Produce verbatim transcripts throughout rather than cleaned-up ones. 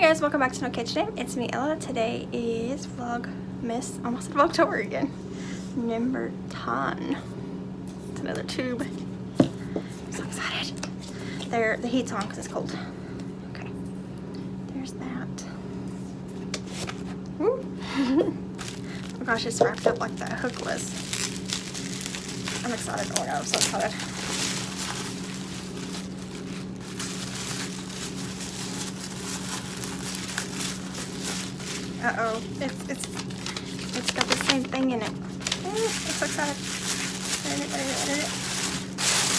Hey guys, welcome back to No Cage Today. It's me, Ella. Today is Vlogmas, almost Vlogtober again. Number ten. It's another tube. I'm so excited. There, the heat's on because it's cold. Okay. There's that. Woo. Oh gosh, it's wrapped up like that hook was. I'm excited. Oh my god, I'm so excited. Uh-oh, it's, it's, it's got the same thing in it. Ooh, I'm so excited. There it, there it, there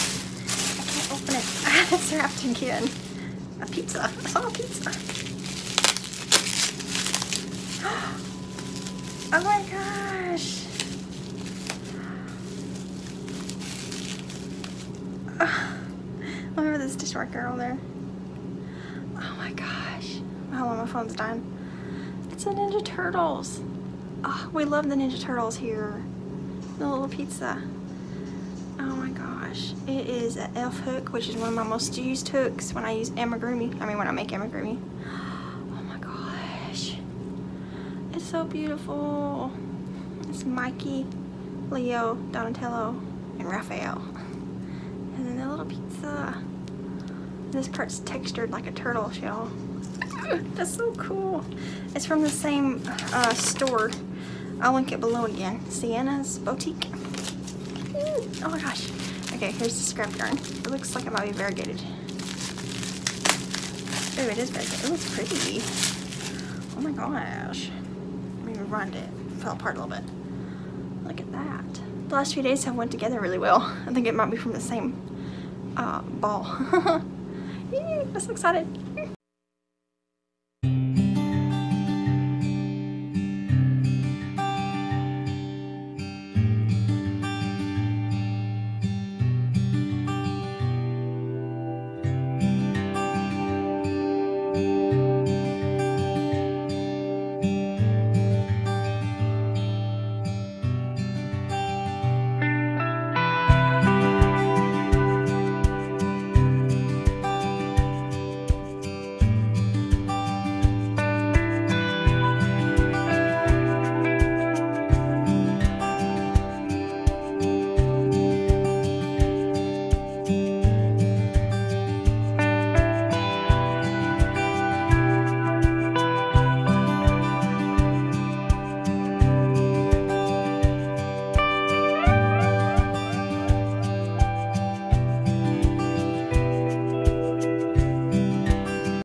it. I can't open it. Ah, it's wrapped again. A pizza. I saw a pizza. Oh my gosh. Oh, remember this dishwasher girl there? Oh my gosh. Oh, well, my phone's dying. It's the Ninja Turtles. Oh, we love the Ninja Turtles here. The little pizza. Oh my gosh. It is an F hook, which is one of my most used hooks when I use amigurumi. I mean, when I make amigurumi. Oh my gosh. It's so beautiful. It's Mikey, Leo, Donatello, and Raphael. And then the little pizza. This part's textured like a turtle shell. That's so cool. It's from the same uh, store. I'll link it below again. Sienna's Bowtique. Oh my gosh. Okay, here's the scrap yarn. It looks like it might be variegated. Oh, it is variegated. It looks pretty. Oh my gosh. Let me rewind it. It fell apart a little bit. Look at that. The last few days have went together really well. I think it might be from the same uh, ball. I'm so excited.